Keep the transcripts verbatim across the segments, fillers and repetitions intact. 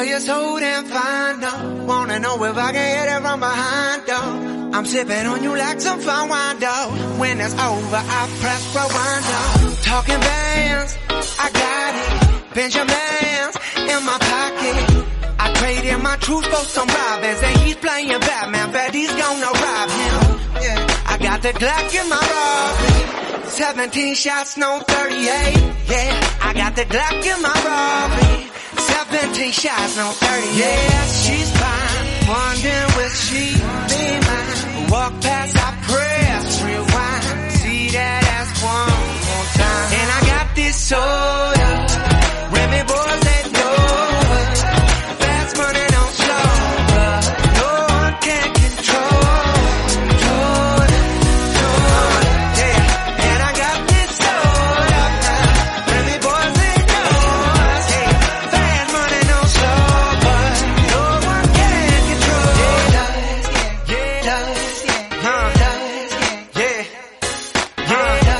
girl, you're so damn fine, though. Wanna know if I can hit it from behind, though. I'm sipping on you like some fine wine, though. When it's over, I press rewind, though. Talking bands, I got it. Benjamins in my pocket. I traded my truth for some robins, and he's playing Batman, but he's gonna rob him. I got the Glock in my robin. Seventeen shots, no thirty-eight. Yeah, I got the Glock in my robin. Seventeen shots, no thirty-eight. Yeah, she's fine. Wondering will she be mine? Walk past, I press rewind. See that ass one more time. And I got this soda. Remy boys that know it. Fast money don't slow up. No one can control it. Control it. Control it. Yeah. And I got this soda. Remy boys that know us. Hey. Fast money don't slow up. No one can control it. Yeah. Yeah. Does. Yeah. Huh. Does. Yeah. Yeah. Huh.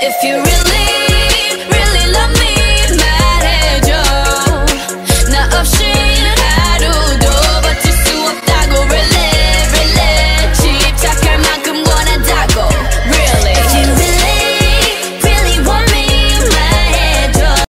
If you really, really